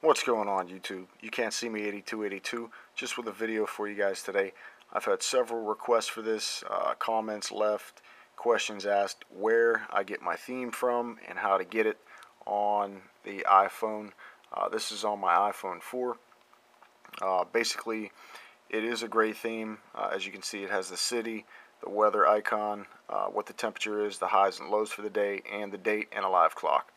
What's going on YouTube? You can't see me 8282, just with a video for you guys today. I've had several requests for this, comments left, questions asked, where I get my theme from and how to get it on the iPhone. This is on my iPhone 4. Basically, it is a gray theme. As you can see, it has the city, the weather icon, what the temperature is, the highs and lows for the day, and the date, and a live clock.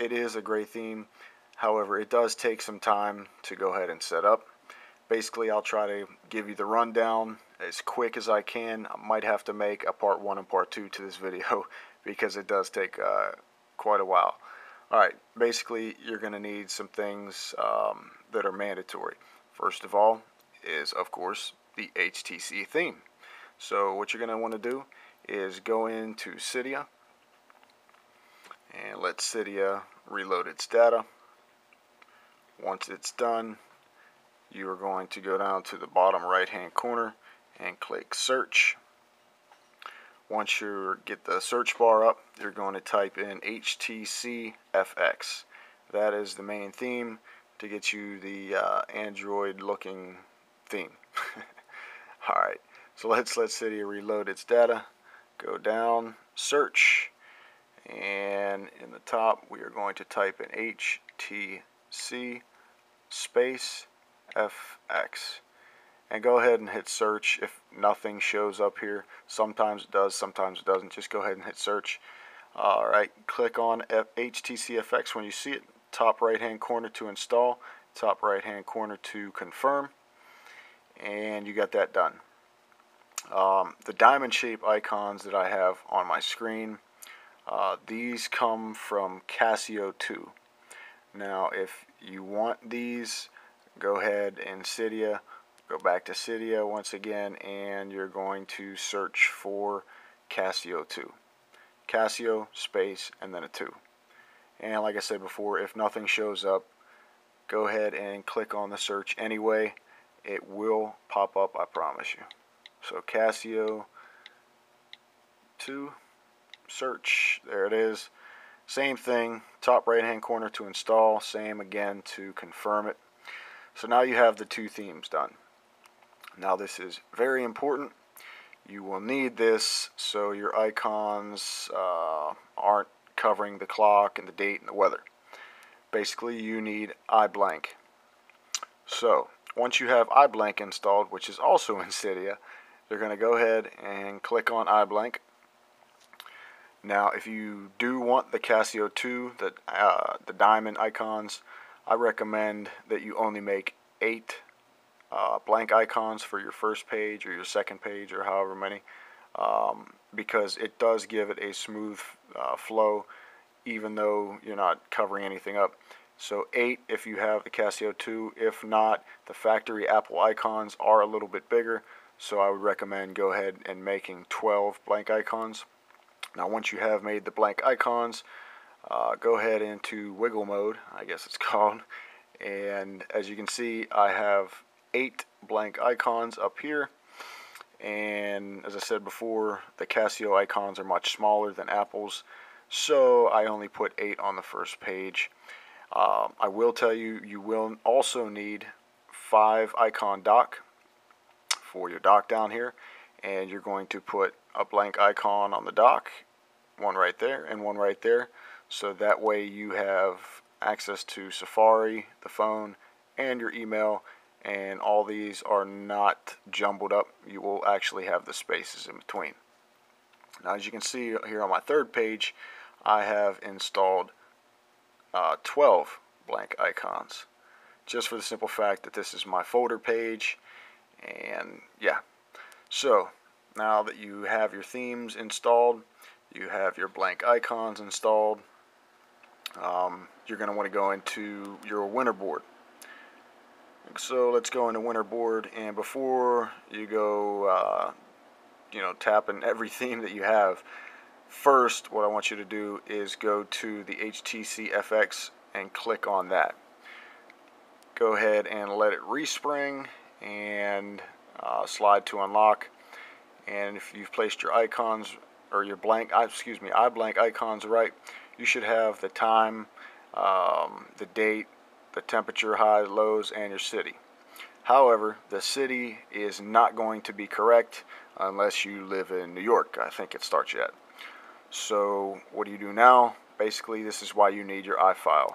It is a gray theme. However, it does take some time to go ahead and set up. Basically, I'll try to give you the rundown as quick as I can. I might have to make a part one and part two to this video because it does take quite a while. Alright, basically, you're going to need some things that are mandatory. First of all is, of course, the HTC theme. So what you're going to want to do is go into Cydia and let Cydia reload its data. Once it's done, you are going to go down to the bottom right hand corner and click search. Once you get the search bar up, you're going to type in HTCFX. That is the main theme to get you the Android looking theme. Alright, so let's let Cydia reload its data. Go down, search, and in the top we are going to type in HTCFX and go ahead and hit search. If nothing shows up here, sometimes it does, sometimes it doesn't, just go ahead and hit search. Alright, click on HTCFX when you see it, top right hand corner to install, top right hand corner to confirm, and you got that done. The diamond shape icons that I have on my screen, these come from Casio 2. Now if you want these, go ahead and Cydia, go back to Cydia once again, and you're going to search for Casio 2. Casio space and then a 2. And like I said before, if nothing shows up, go ahead and click on the search anyway. It will pop up, I promise you. So Casio 2, search, there it is. Same thing, top right hand corner to install, same again to confirm it. So now you have the two themes done. Now this is very important. You will need this so your icons aren't covering the clock and the date and the weather. Basically you need iBlank. So once you have iBlank installed, which is also in Cydia, you're going to go ahead and click on iBlank. Now, if you do want the Casio 2, the diamond icons, I recommend that you only make 8 blank icons for your first page or your second page or however many, because it does give it a smooth flow even though you're not covering anything up. So 8 if you have the Casio 2. If not, the factory Apple icons are a little bit bigger, so I would recommend go ahead and making 12 blank icons. Now once you have made the blank icons, go ahead into wiggle mode, I guess it's called, and as you can see I have 8 blank icons up here, and as I said before, the Casio icons are much smaller than Apple's, so I only put 8 on the first page. I will tell you, you will also need 5 icon dock for your dock down here, and you're going to put a blank icon on the dock, one right there and one right there, so that way you have access to Safari, the phone, and your email, and all these are not jumbled up. You will actually have the spaces in between. Now as you can see here on my third page, I have installed 12 blank icons, just for the simple fact that this is my folder page, and yeah. So now that you have your themes installed, you have your blank icons installed, you're going to want to go into your WinterBoard. So let's go into WinterBoard, and before you go, you know, tapping every theme that you have, first what I want you to do is go to the HTCFX and click on that. Go ahead and let it respring and slide to unlock. And if you've placed your icons or your blank, excuse me, iBlank icons right, you should have the time, the date, the temperature, highs, lows, and your city. However, the city is not going to be correct unless you live in New York. I think it starts yet. So what do you do now? Basically, this is why you need your iFile.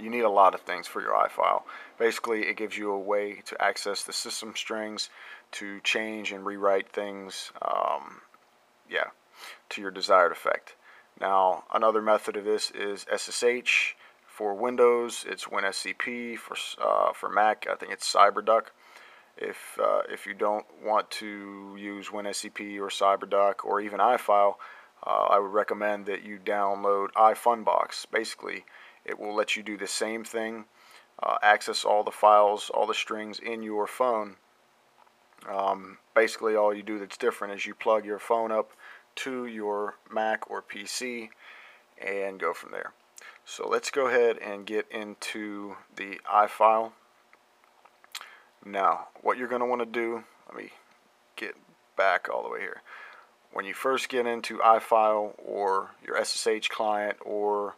You need a lot of things for your iFile. Basically, it gives you a way to access the system strings, to change and rewrite things to your desired effect. Now, another method of this is SSH. For Windows, it's WinSCP. For Mac, I think it's Cyberduck. If you don't want to use WinSCP or Cyberduck or even iFile, I would recommend that you download iFunBox. Basically, it will let you do the same thing, access all the files, all the strings in your phone. Basically, all you do that's different is you plug your phone up to your Mac or PC and go from there. So let's go ahead and get into the iFile. Now, what you're going to want to do, let me get back all the way here. When you first get into iFile or your SSH client or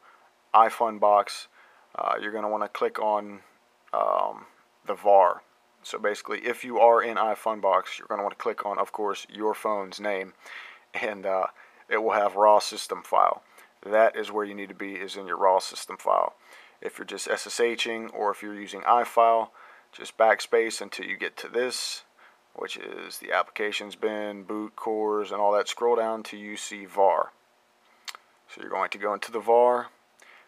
iFunBox, you're going to want to click on the var. So basically, if you are in iFunBox, you're going to want to click on, of course, your phone's name, and it will have raw system file. That is where you need to be, is in your raw system file. If you're just SSHing or if you're using iFile, just backspace until you get to this, which is the applications bin, boot, cores, and all that. Scroll down till you see var. So you're going to go into the var,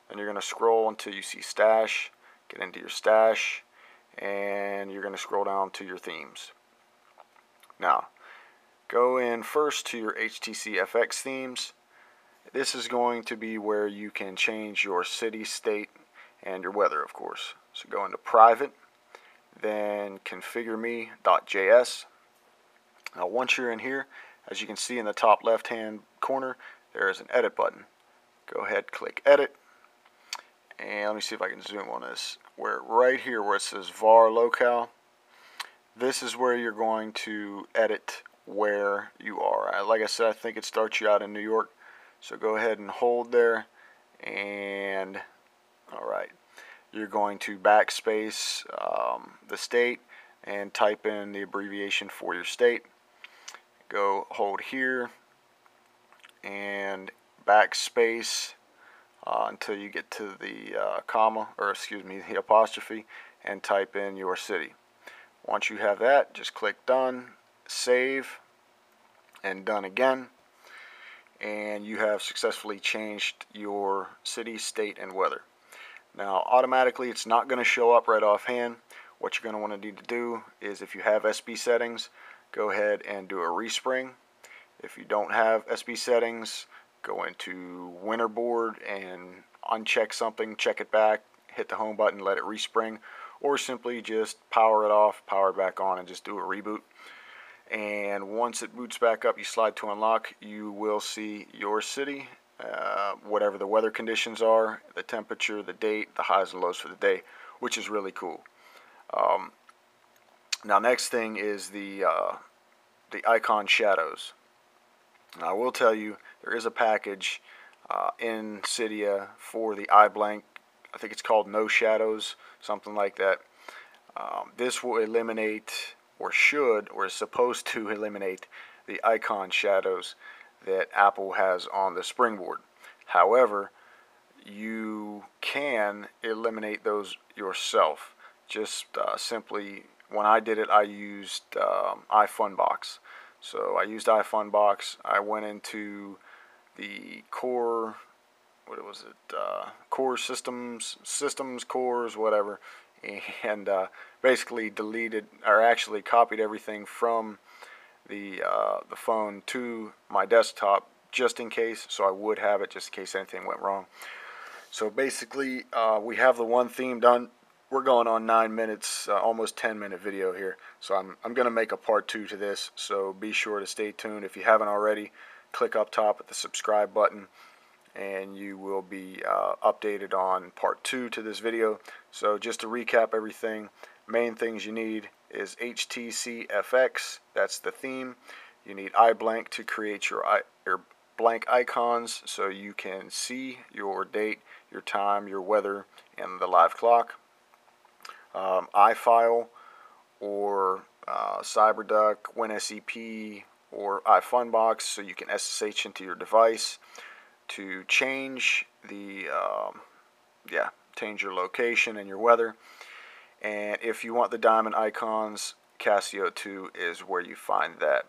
and you're going to scroll until you see stash, get into your stash, and you're going to scroll down to your themes. Now, go in first to your HTCFX themes. This is going to be where you can change your city, state, and your weather, of course. So go into private, then ConfigureMe.js. Now, once you're in here, as you can see in the top left-hand corner, there is an edit button. Go ahead, click edit. And let me see if I can zoom on this. Where right here where it says var locale, this is where you're going to edit where you are. Like I said, I think it starts you out in New York. So go ahead and hold there, and alright, you're going to backspace the state and type in the abbreviation for your state. Go hold here and backspace until you get to the comma, or excuse me, the apostrophe, and type in your city. Once you have that, just click done, save, and done again, and you have successfully changed your city, state, and weather. Now, automatically, it's not going to show up right offhand. What you're going to want to need to do is, if you have SB settings, go ahead and do a respring. If you don't have SB settings, go into WinterBoard and uncheck something, check it back, hit the home button, let it respring, or simply just power it off, power it back on, and just do a reboot. And once it boots back up, you slide to unlock, you will see your city, whatever the weather conditions are, the temperature, the date, the highs and lows for the day, which is really cool. Now, next thing is the icon shadows. Now, I will tell you, there is a package in Cydia for the iBlank. I think it's called No Shadows, something like that. This will eliminate, or should, or is supposed to eliminate, the icon shadows that Apple has on the Springboard. However, you can eliminate those yourself. Just simply, when I did it, I used iFunBox. So I used iFunBox. I went into the core, what was it? Core systems, cores, whatever, and basically deleted, or actually copied everything from the phone to my desktop, just in case. So I would have it just in case anything went wrong. So basically, we have the one theme done. We're going on 9 minutes, almost 10-minute video here. So I'm going to make a part 2 to this. So be sure to stay tuned. If you haven't already, click up top at the subscribe button, and you will be updated on part 2 to this video. So just to recap everything, main things you need is HTCFX, that's the theme. You need iBlank to create your blank icons so you can see your date, your time, your weather, and the live clock. iFile or Cyberduck, WinSCP, or iFunBox, so you can SSH into your device to change the change your location and your weather. And if you want the diamond icons, Casio 2 is where you find that.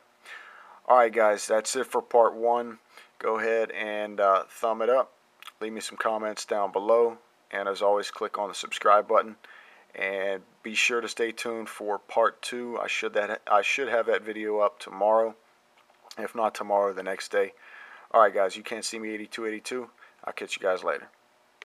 Alright guys, that's it for part 1. Go ahead and thumb it up. Leave me some comments down below. And as always, click on the subscribe button. And be sure to stay tuned for part 2. I should have that video up tomorrow. If not tomorrow, the next day. Alright guys, you can't see me 8282. I'll catch you guys later.